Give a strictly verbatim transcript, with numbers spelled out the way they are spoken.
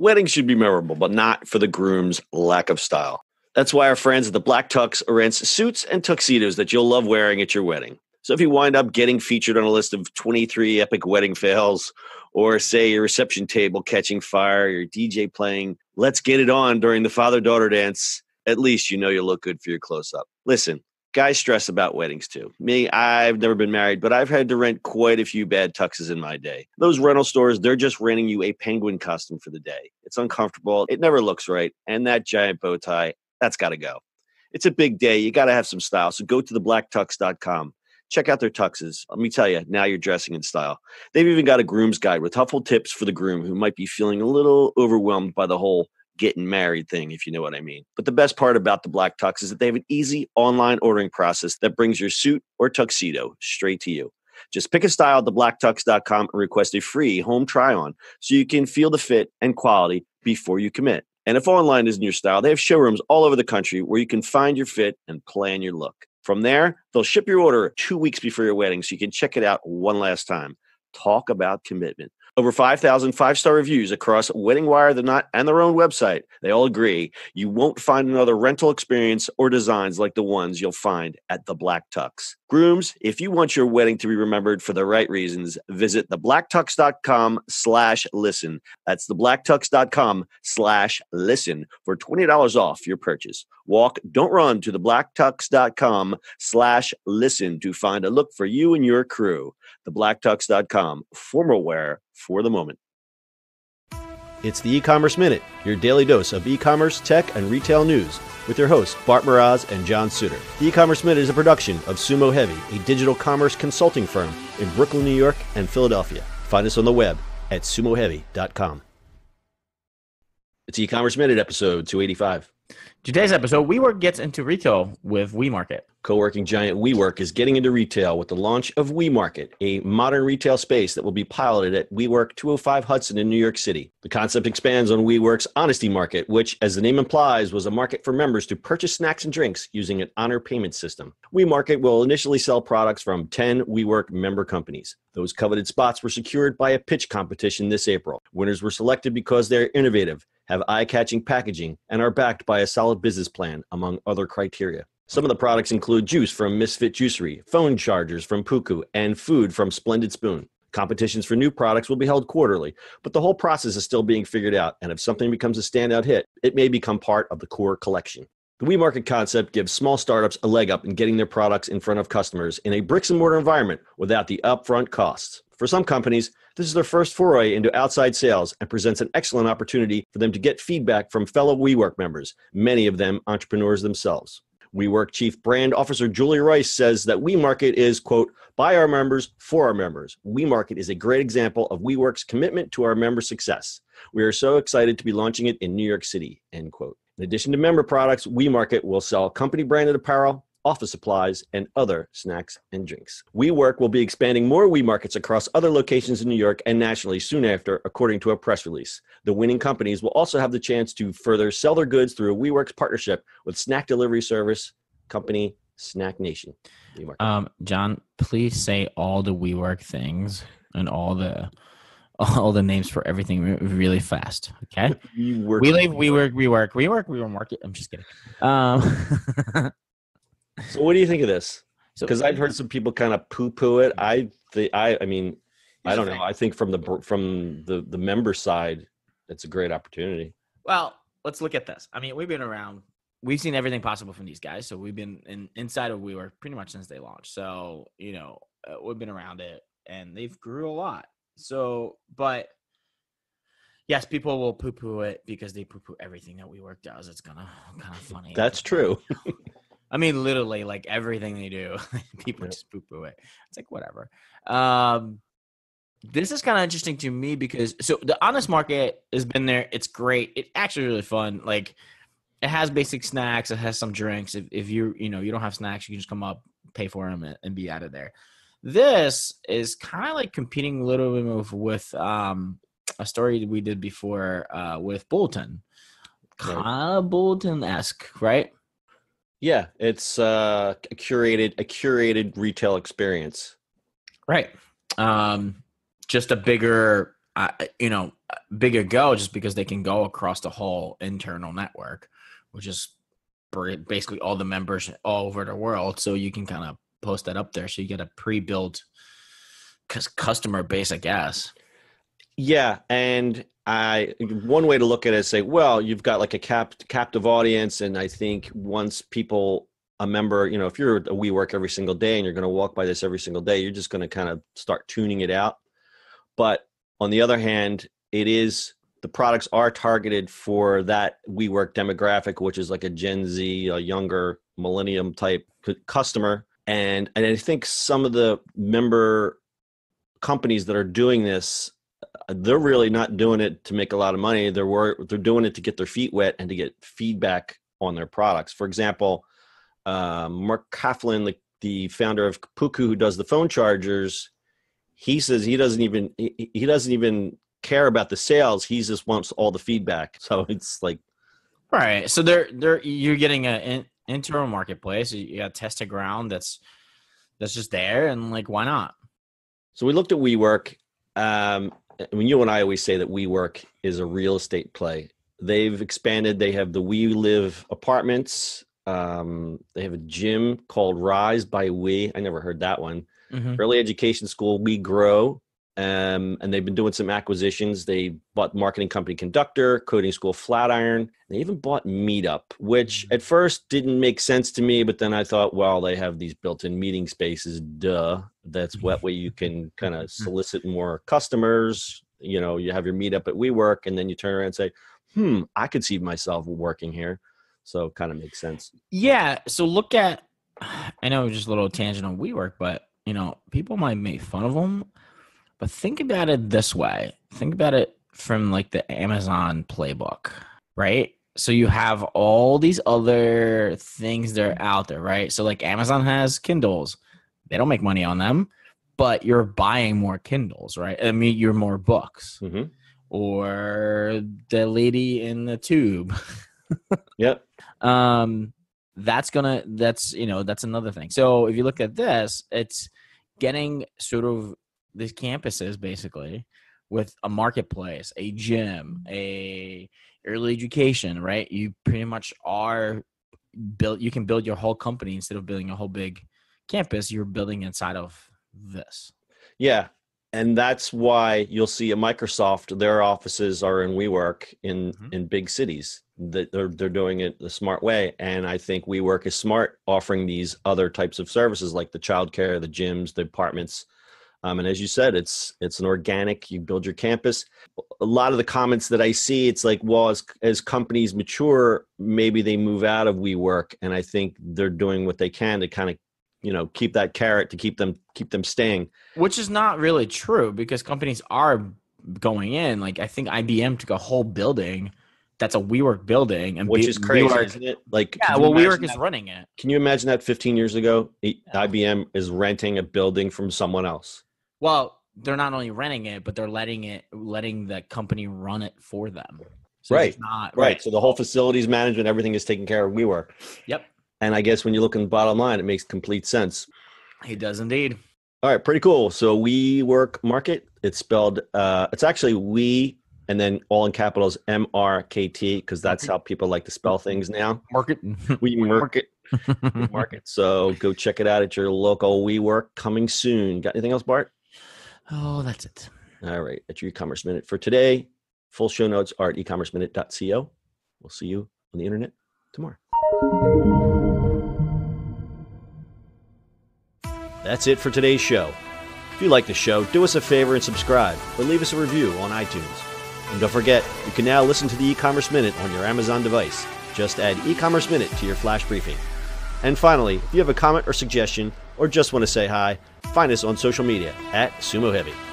Weddings should be memorable, but not for the groom's lack of style. That's why our friends at The Black Tux arrange suits and tuxedos that you'll love wearing at your wedding. So if you wind up getting featured on a list of twenty-three epic wedding fails, or say your reception table catching fire, your D J playing Let's Get It On during the father-daughter dance, at least you know you'll look good for your close-up. Listen, guys stress about weddings too. Me, I've never been married, but I've had to rent quite a few bad tuxes in my day. Those rental stores, they're just renting you a penguin costume for the day. It's uncomfortable. It never looks right. And that giant bow tie, that's got to go. It's a big day. You got to have some style. So go to the black tux dot com. Check out their tuxes. Let me tell you, now you're dressing in style. They've even got a groom's guide with helpful tips for the groom who might be feeling a little overwhelmed by the whole getting married thing, if you know what I mean. But the best part about the Black Tux is that they have an easy online ordering process that brings your suit or tuxedo straight to you. Just pick a style at the black tux dot com and request a free home try-on so you can feel the fit and quality before you commit. And if online isn't your style, they have showrooms all over the country where you can find your fit and plan your look. From there, they'll ship your order two weeks before your wedding so you can check it out one last time. Talk about commitment. Over five thousand five-star reviews across WeddingWire, The Knot, and their own website. They all agree you won't find another rental experience or designs like the ones you'll find at The Black Tux. Grooms, if you want your wedding to be remembered for the right reasons, visit the black tux dot com slash listen. That's the black tux dot com slash listen for twenty dollars off your purchase. Walk, don't run, to the black tux dot com slash listen to find a look for you and your crew. the black tux dot com, formal wear for the moment. It's the E-Commerce Minute, your daily dose of e-commerce, tech, and retail news with your hosts, Bart Miraz and John Suter. The E-Commerce Minute is a production of Sumo Heavy, a digital commerce consulting firm in Brooklyn, New York, and Philadelphia. Find us on the web at sumo heavy dot com. It's E-Commerce Minute, episode two eighty-five. Today's episode, WeWork gets into retail with WeMRKT. Co-working giant WeWork is getting into retail with the launch of WeMRKT, a modern retail space that will be piloted at WeWork two oh five Hudson in New York City. The concept expands on WeWork's Honesty Market, which, as the name implies, was a market for members to purchase snacks and drinks using an honor payment system. WeMRKT will initially sell products from ten WeWork member companies. Those coveted spots were secured by a pitch competition this April. Winners were selected because they're innovative, have eye-catching packaging, and are backed by a solid business plan, among other criteria. Some of the products include juice from Misfit Juicery, phone chargers from Puku, and food from Splendid Spoon. Competitions for new products will be held quarterly, but the whole process is still being figured out, and if something becomes a standout hit, it may become part of the core collection. The WeMRKT concept gives small startups a leg up in getting their products in front of customers in a bricks-and-mortar environment without the upfront costs. For some companies, this is their first foray into outside sales and presents an excellent opportunity for them to get feedback from fellow WeWork members, many of them entrepreneurs themselves. WeWork Chief Brand Officer Julie Rice says that WeMRKT is, quote, by our members, for our members. WeMRKT is a great example of WeWork's commitment to our member success. We are so excited to be launching it in New York City, end quote. In addition to member products, WeMRKT will sell company-branded apparel, office supplies, and other snacks and drinks. WeWork will be expanding more WeMRKTs across other locations in New York and nationally soon after, according to a press release. The winning companies will also have the chance to further sell their goods through WeWork's partnership with snack delivery service company Snack Nation. Um, John, please say all the WeWork things and all the all the names for everything really fast, okay? WeWork, we leave WeWork, WeWork, WeWork, WeMRKT. I'm just kidding. Um, So what do you think of this? Because I've heard some people kind of poo-poo it. I think I I mean, I don't know. I think from the from the, the member side, it's a great opportunity. Well, let's look at this. I mean, we've been around. We've seen everything possible from these guys. So we've been in, inside of WeWork pretty much since they launched. So, you know, uh, we've been around it, and they've grew a lot. So, but yes, people will poo-poo it because they poo-poo everything that WeWork does. It's gonna kind of funny. That's true. I mean, literally, like, everything they do, people yeah. just poo-poo it. It's like, whatever. Um, this is kind of interesting to me because – so the Honest Market has been there. It's great. It's actually really fun. Like, it has basic snacks. It has some drinks. If, if you you know, you don't have snacks, you can just come up, pay for them, and, and be out of there. This is kind of like competing a little bit with, with um, a story we did before uh, with Bulletin. Kind of Bulletin-esque, right? Yeah, it's uh, a curated a curated retail experience. Right. Um, just a bigger I, you know, bigger go just because they can go across the whole internal network, which is basically all the members all over the world. So you can kind of post that up there. So you get a pre-built customer base, I guess. Yeah. And I, one way to look at it is say, well, you've got like a cap, captive audience. And I think once people, a member, you know, if you're a WeWork every single day and you're going to walk by this every single day, you're just going to kind of start tuning it out. But on the other hand, it is, the products are targeted for that WeWork demographic, which is like a Gen Z, a younger millennium type customer. And and I think some of the member companies that are doing this, they're really not doing it to make a lot of money. They're wor- they're doing it to get their feet wet and to get feedback on their products. For example, uh, Mark Coughlin, the, the founder of Puku, who does the phone chargers, he says he doesn't even he, he doesn't even care about the sales. He just wants all the feedback. So it's like, right. So they're they're you're getting an internal marketplace. You got tested ground that's that's just there, and like, why not? So we looked at WeWork. Um, I mean, you and I always say that WeWork is a real estate play. They've expanded. They have the We Live apartments. Um, they have a gym called Rise by We. I never heard that one. Mm-hmm. Early education school, We Grow. Um, and they've been doing some acquisitions. They bought marketing company Conductor, coding school Flatiron. They even bought Meetup, which at first didn't make sense to me. But then I thought, well, they have these built-in meeting spaces. Duh. That's what way you can kind of solicit more customers. You know, you have your meetup at WeWork, and then you turn around and say, hmm, I could see myself working here. So it kind of makes sense. Yeah. So look at, I know just a little tangent on WeWork, but you know, people might make fun of them. But think about it this way. Think about it from like the Amazon playbook, right? So you have all these other things that are out there, right? So like Amazon has Kindles. They don't make money on them, but you're buying more Kindles, right? I mean, you're more books. Mm-hmm. Or the lady in the tube. Yep. Um, that's gonna, that's, you know, that's another thing. So if you look at this, it's getting sort of these campuses basically with a marketplace, a gym, a early education, right? You pretty much are built, you can build your whole company instead of building a whole big campus. You're building inside of this. Yeah. And that's why you'll see at Microsoft, their offices are in WeWork in, mm-hmm. in big cities. That they're, they're doing it the smart way. And I think WeWork is smart offering these other types of services like the childcare, the gyms, the apartments. Um, and as you said, it's it's an organic, you build your campus. A lot of the comments that I see, it's like, well, as, as companies mature, maybe they move out of WeWork. And I think they're doing what they can to kind of, you know, keep that carrot to keep them keep them staying. Which is not really true because companies are going in. Like I think I B M took a whole building that's a WeWork building. And Which be, is crazy, WeWork, isn't it? Like, yeah, well, WeWork is that, running it. Can you imagine that fifteen years ago, yeah. I B M is renting a building from someone else? Well, they're not only renting it, but they're letting it, letting the company run it for them. So right. It's not, right. Right. So the whole facilities management, everything is taken care of WeWork. Yep. And I guess when you look in the bottom line, it makes complete sense. It does indeed. All right. Pretty cool. So WeMRKT. It's spelled, uh, it's actually we and then all in capitals M R K T, because that's how people like to spell things now. Market. WeMRKT. WeMRKT. So go check it out at your local WeWork coming soon. Got anything else, Bart? Oh, that's it. All right. That's your e-commerce minute for today. Full show notes are at e commerce minute dot co. We'll see you on the internet tomorrow. That's it for today's show. If you like the show, do us a favor and subscribe or leave us a review on iTunes. And don't forget, you can now listen to the e-commerce minute on your Amazon device. Just add e-commerce minute to your flash briefing. And finally, if you have a comment or suggestion or just want to say hi, find us on social media at Sumo Heavy.